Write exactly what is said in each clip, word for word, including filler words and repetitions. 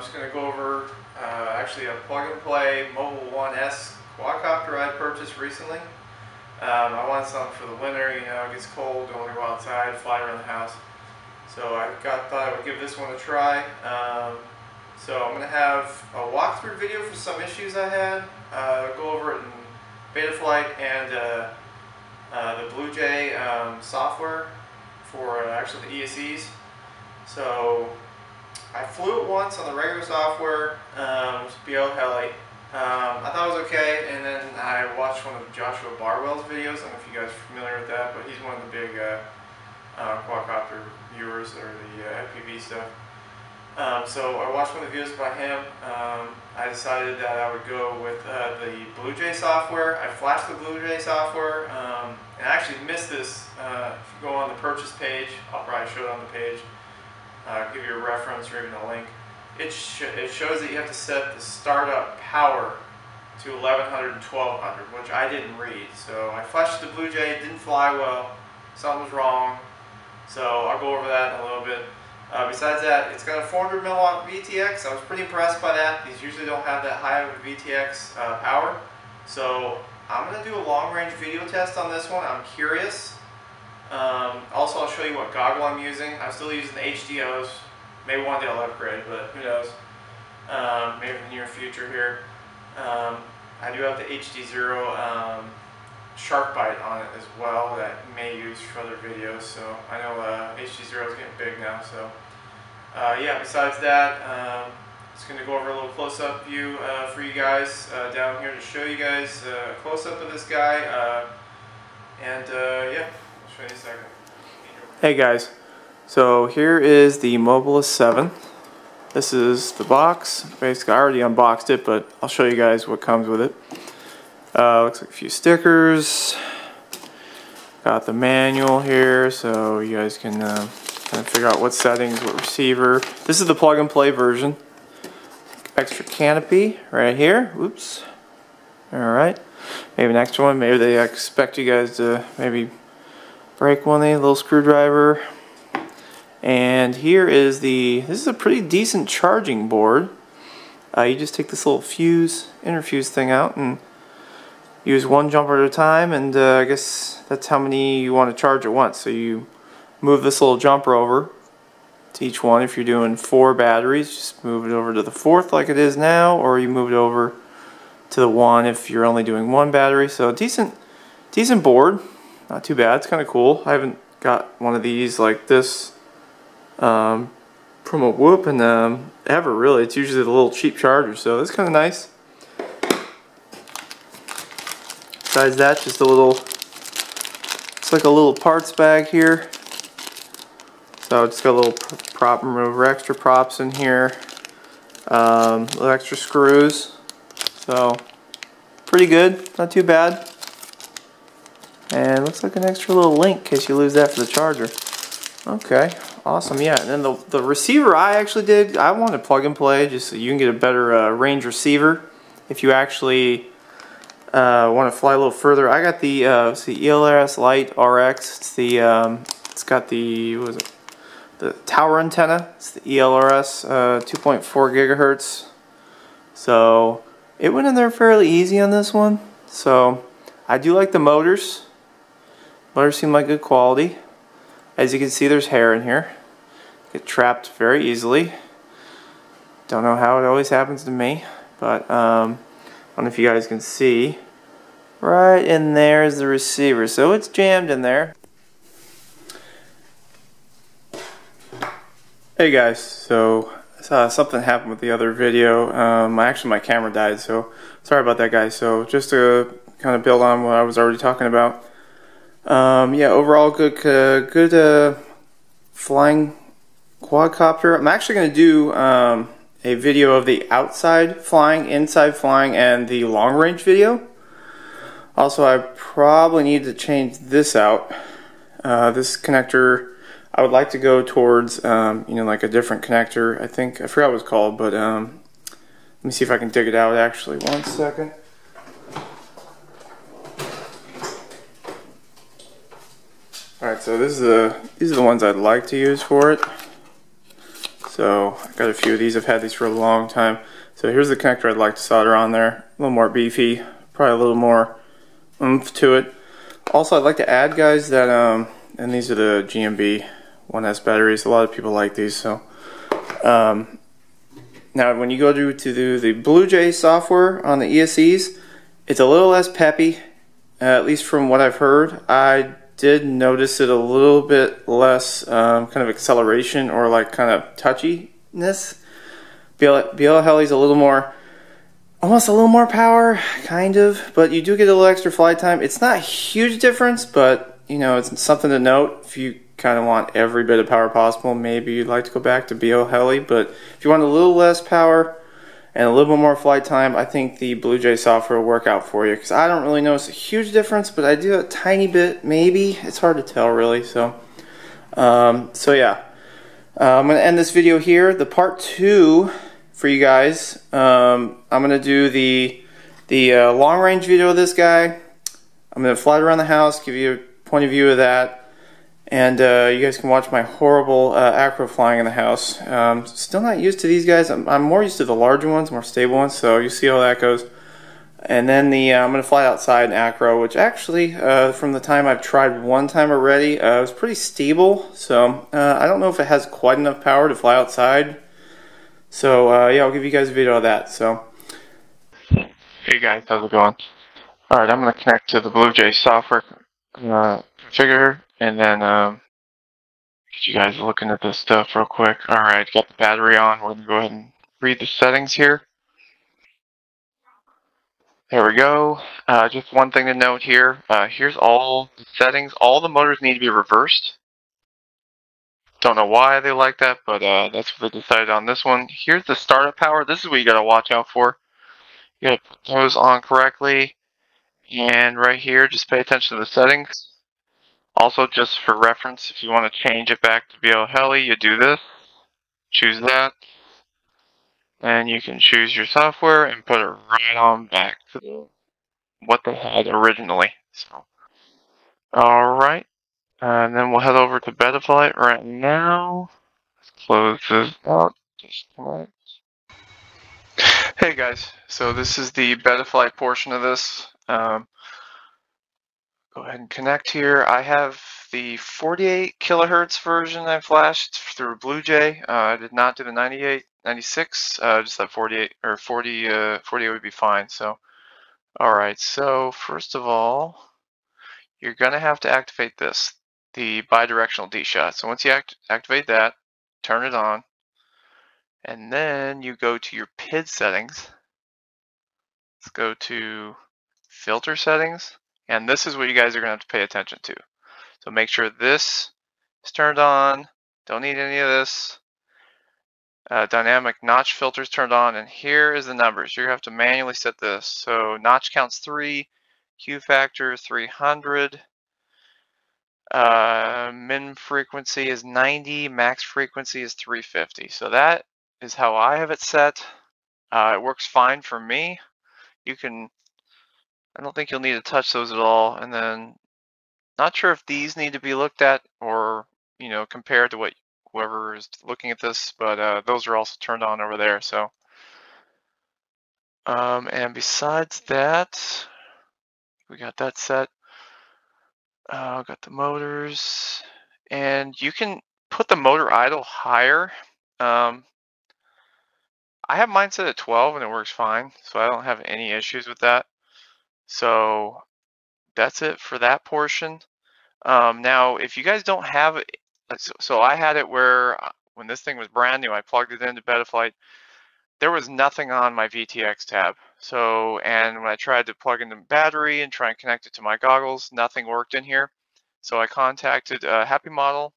I'm just going to go over uh, actually a plug-and-play Mobile one S quadcopter I purchased recently. Um, I wanted something for the winter, you know, it gets cold, don't want to go outside, fly around the house. So I got, thought I would give this one a try. Um, so I'm going to have a walkthrough video for some issues I had. Uh, go over it in Betaflight and uh, uh, the Bluejay um, software for uh, actually the E S Cs. So I flew it once on the regular software, um, B L Heli. Um, I thought it was okay, and then I watched one of Joshua Barwell's videos. I don't know if you guys are familiar with that, but he's one of the big uh, uh, quadcopter viewers or the uh, F P V stuff. Um, so I watched one of the videos by him. Um, I decided that I would go with uh, the Bluejay software. I flashed the Bluejay software, um, and I actually missed this. Uh, if you go on the purchase page, I'll probably show it on the page, uh, give you a reference or even a link. It, sh it shows that you have to set the startup power to eleven hundred and twelve hundred, which I didn't read. So I flashed the Bluejay, it didn't fly well, something was wrong. So I'll go over that in a little bit. Uh, besides that, it's got a four hundred milliwatt V T X. I was pretty impressed by that. These usually don't have that high of a V T X uh, power. So I'm going to do a long-range video test on this one. I'm curious. Um, also, I'll show you what goggle I'm using. I'm still using the H D Os. Maybe one day I'll upgrade, but who knows? Um, maybe in the near future here. Um, I do have the H D zero um, Sharkbite on it as well that you may use for other videos. So I know uh, H D zero is getting big now. So uh, yeah, besides that, um, just going to go over a little close-up view uh, for you guys uh, down here to show you guys a uh, close-up of this guy. Uh, and uh, yeah, I'll show you in a second. Hey guys. So here is the Mobula seven. This is the box. Basically, I already unboxed it, but I'll show you guys what comes with it. Uh, looks like a few stickers. Got the manual here, so you guys can uh, kind of figure out what settings, what receiver. This is the plug-and-play version. Extra canopy right here. Oops. All right. Maybe an extra one. Maybe they expect you guys to maybe break one of these. A little screwdriver. And here is the, this is a pretty decent charging board. Uh, you just take this little fuse, interfuse thing out and use one jumper at a time, and uh, I guess that's how many you want to charge at once. So you move this little jumper over to each one. If you're doing four batteries, just move it over to the fourth like it is now, or you move it over to the one if you're only doing one battery. So decent, decent board. Not too bad. It's kind of cool. I haven't got one of these like this Um, from a whoop and um, ever really. It's usually the little cheap charger, so that's kind of nice. Besides that, just a little, it's like a little parts bag here. So it's got a little prop remover, extra props in here, um, little extra screws. So pretty good, not too bad. And looks like an extra little link in case you lose that for the charger. Okay. Awesome, yeah. And then the, the receiver I actually did, I wanted plug and play just so you can get a better uh, range receiver if you actually uh, want to fly a little further. I got the, uh, it's the E L R S Lite R X. It's the, um, it's got the, what was it? The tower antenna. It's the E L R S uh, two point four gigahertz. So it went in there fairly easy on this one. So I do like the motors. Motors seem like good quality. As you can see, there's hair in here. Get trapped very easily. Don't know how it always happens to me, but um, I don't know if you guys can see. Right in there is the receiver, so it's jammed in there. Hey guys, so I saw something happened with the other video. Um, actually, my camera died, so sorry about that, guys. So just to kind of build on what I was already talking about. Um, yeah, overall good uh, good uh, flying quadcopter. I'm actually going to do um, a video of the outside flying, inside flying, and the long range video. Also, I probably need to change this out. Uh, this connector, I would like to go towards, um, you know, like a different connector. I think, I forgot what it was called, but um, let me see if I can dig it out actually. One second. Alright, so this is the, these are the ones I'd like to use for it. So I got a few of these. I've had these for a long time. So here's the connector I'd like to solder on there. A little more beefy, probably a little more oomph to it. Also, I'd like to add, guys, that um, and these are the G M B one S batteries. A lot of people like these. So um, now, when you go to to do the Bluejay software on the E S Cs, it's a little less peppy. Uh, at least from what I've heard, I did notice it a little bit less um, kind of acceleration or like kind of touchiness. BLHeli is a little more, almost a little more power, kind of, but you do get a little extra flight time. It's not a huge difference, but you know, it's something to note. If you kind of want every bit of power possible, maybe you'd like to go back to BLHeli, but if you want a little less power and a little bit more flight time, I think the Bluejay software will work out for you, because I don't really notice a huge difference, but I do a tiny bit, maybe. It's hard to tell, really. So, um, so yeah, uh, I'm gonna end this video here. The part two for you guys, um, I'm gonna do the the uh, long range video of this guy. I'm gonna fly it around the house, give you a point of view of that, and uh, you guys can watch my horrible uh, acro flying in the house. Um, still not used to these guys. I'm, I'm more used to the larger ones, more stable ones. So you see how that goes. And then the uh, I'm gonna fly outside in acro, which actually uh, from the time I've tried one time already, uh, it was pretty stable. So uh, I don't know if it has quite enough power to fly outside. So uh, yeah, I'll give you guys a video of that. So hey guys, how's it going? All right, I'm gonna connect to the Bluejay software uh, configure, and then um, get you guys looking at this stuff real quick. All right, got the battery on. We're gonna go ahead and read the settings here. There we go. Uh, just one thing to note here. Uh, here's all the settings. All the motors need to be reversed. Don't know why they like that, but uh, that's what they decided on this one. Here's the startup power. This is what you gotta watch out for. You gotta put those on correctly. And right here, just pay attention to the settings. Also, just for reference, if you want to change it back to BLHeli, you do this. Choose that. And you can choose your software and put it right on back to what they had originally. So, alright. Uh, and then we'll head over to Betaflight right now. Let's close this out. Disconnect. Hey guys, so this is the Betaflight portion of this. Um, go ahead and connect here. I have the forty-eight kilohertz version I flashed through Bluejay. Uh, I did not do the ninety-eight, ninety-six. Uh, just that forty-eight or forty, uh, forty-eight would be fine. So, all right. So first of all, you're gonna have to activate this. The bi-directional D-shot. So once you act activate that, turn it on, and then you go to your P I D settings. Let's go to filter settings, and this is what you guys are gonna have to pay attention to. So make sure this is turned on, don't need any of this. Uh, dynamic notch filters turned on, and here is the numbers. You're gonna have to manually set this. So notch counts three, Q factor three hundred, Uh, min frequency is ninety, max frequency is three fifty. So that is how I have it set. Uh, it works fine for me. You can, I don't think you'll need to touch those at all. And then, not sure if these need to be looked at or, you know, compared to what whoever is looking at this, but uh, those are also turned on over there. So, um, and besides that, we got that set. Uh, got the motors, and you can put the motor idle higher. Um, I have mine set at twelve and it works fine, so I don't have any issues with that. So that's it for that portion. Um, now, if you guys don't have, so, so I had it where when this thing was brand new, I plugged it into Betaflight. There was nothing on my V T X tab. So, and when I tried to plug in the battery and try and connect it to my goggles, nothing worked in here. So I contacted uh, Happymodel,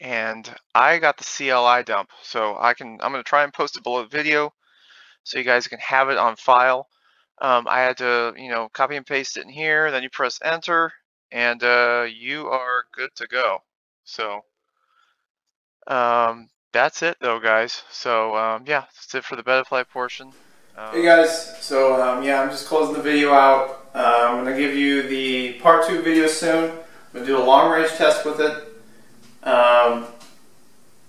and I got the C L I dump. So I can, I'm gonna try and post it below the video so you guys can have it on file. Um, I had to, you know, copy and paste it in here, then you press enter, and uh, you are good to go. So, um, that's it though, guys. So um, yeah, that's it for the Betaflight portion. Um, hey guys, so um, yeah, I'm just closing the video out. Uh, I'm gonna give you the part two video soon. I'm gonna do a long range test with it, um,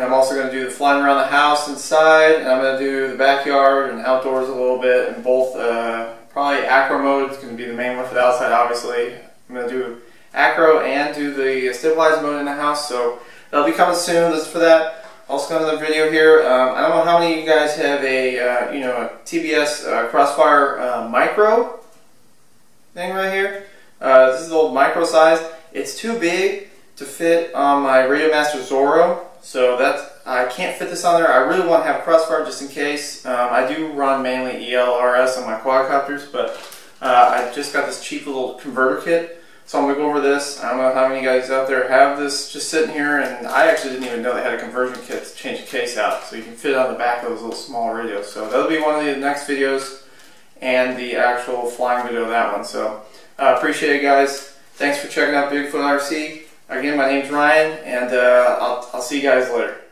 And I'm also going to do the flying around the house inside, and I'm going to do the backyard and outdoors a little bit, and both uh, probably acro mode is going to be the main one for the outside, obviously. I'm going to do acro and do the stabilized mode in the house, so that'll be coming soon. That's for that. Also got another video here. Um, I don't know how many of you guys have a uh, you know a T B S uh, Crossfire uh, micro thing right here. Uh, this is the old micro size. It's too big to fit on my Radio Master Zorro, so that's, I can't fit this on there. I really want to have a Crossfire just in case. Um, I do run mainly E L R S on my quadcopters, but uh, I just got this cheap little converter kit, so I'm going to go over this. I don't know how many guys out there have this just sitting here, and I actually didn't even know they had a conversion kit to change the case out, so you can fit it on the back of those little small radios. So that'll be one of the next videos, and the actual flying video of that one. So I uh, appreciate it, guys. Thanks for checking out Bigfoot R C. Again, my name's Ryan, and uh, I'll, I'll see you guys later.